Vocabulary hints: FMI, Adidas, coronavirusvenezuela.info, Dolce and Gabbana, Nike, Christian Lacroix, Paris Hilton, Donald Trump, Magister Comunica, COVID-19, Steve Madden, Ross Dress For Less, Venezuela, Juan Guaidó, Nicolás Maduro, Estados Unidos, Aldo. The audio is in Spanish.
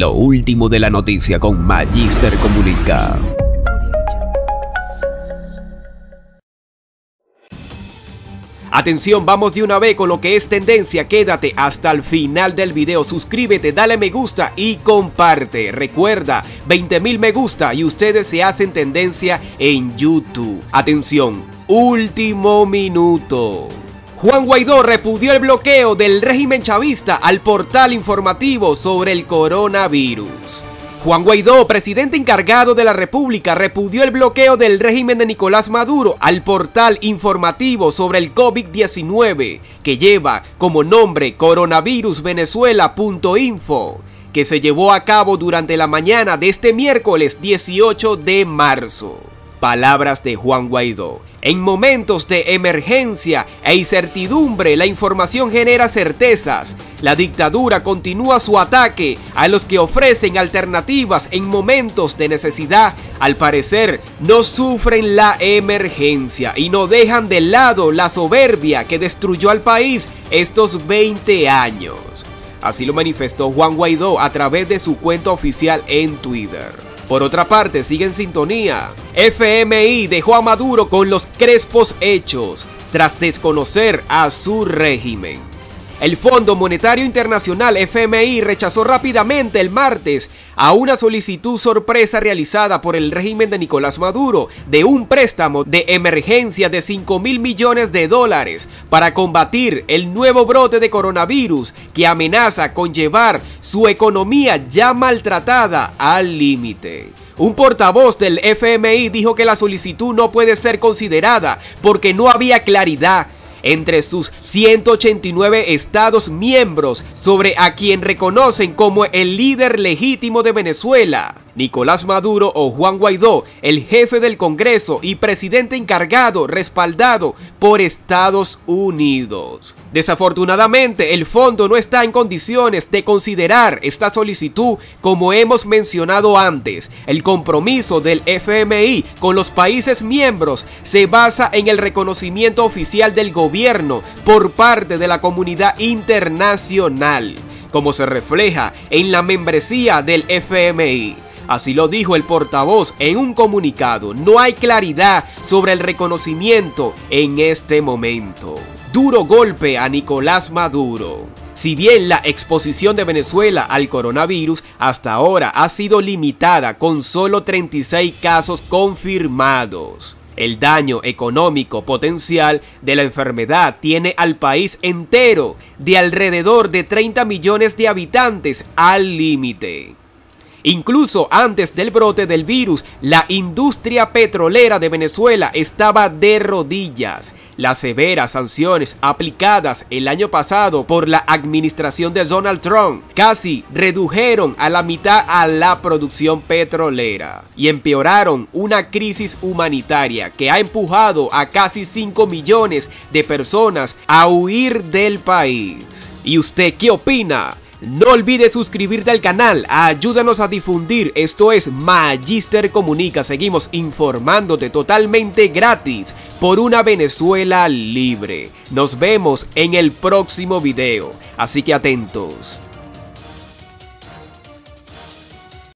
Lo último de la noticia con Magister Comunica. Atención, vamos de una vez con lo que es tendencia, quédate hasta el final del video, suscríbete, dale me gusta y comparte. Recuerda, 20.000 me gusta y ustedes se hacen tendencia en YouTube. Atención, último minuto. Juan Guaidó repudió el bloqueo del régimen chavista al portal informativo sobre el coronavirus. Juan Guaidó, presidente encargado de la República, repudió el bloqueo del régimen de Nicolás Maduro al portal informativo sobre el COVID-19, que lleva como nombre coronavirusvenezuela.info, que se llevó a cabo durante la mañana de este miércoles 18 de marzo. Palabras de Juan Guaidó. En momentos de emergencia e incertidumbre, la información genera certezas. La dictadura continúa su ataque a los que ofrecen alternativas en momentos de necesidad. Al parecer, no sufren la emergencia y no dejan de lado la soberbia que destruyó al país estos 20 años. Así lo manifestó Juan Guaidó a través de su cuenta oficial en Twitter. Por otra parte, sigue en sintonía. FMI dejó a Maduro con los crespos hechos tras desconocer a su régimen. El Fondo Monetario Internacional FMI rechazó rápidamente el martes a una solicitud sorpresa realizada por el régimen de Nicolás Maduro de un préstamo de emergencia de 5.000 millones de dólares para combatir el nuevo brote de coronavirus que amenaza con llevar su economía ya maltratada al límite. Un portavoz del FMI dijo que la solicitud no puede ser considerada porque no había claridad entre sus 189 estados miembros sobre a quien reconocen como el líder legítimo de Venezuela, Nicolás Maduro o Juan Guaidó, el jefe del Congreso y presidente encargado respaldado por Estados Unidos. Desafortunadamente, el fondo no está en condiciones de considerar esta solicitud. Como hemos mencionado antes, el compromiso del FMI con los países miembros se basa en el reconocimiento oficial del gobierno por parte de la comunidad internacional, como se refleja en la membresía del FMI. Así lo dijo el portavoz en un comunicado. No hay claridad sobre el reconocimiento en este momento. Duro golpe a Nicolás Maduro. Si bien la exposición de Venezuela al coronavirus hasta ahora ha sido limitada con solo 36 casos confirmados, el daño económico potencial de la enfermedad tiene al país entero de alrededor de 30 millones de habitantes al límite. Incluso antes del brote del virus, la industria petrolera de Venezuela estaba de rodillas. Las severas sanciones aplicadas el año pasado por la administración de Donald Trump casi redujeron a la mitad a la producción petrolera y empeoraron una crisis humanitaria que ha empujado a casi 5 millones de personas a huir del país. ¿Y usted qué opina? No olvides suscribirte al canal, ayúdanos a difundir, esto es Magister Comunica, seguimos informándote totalmente gratis por una Venezuela libre. Nos vemos en el próximo video, así que atentos.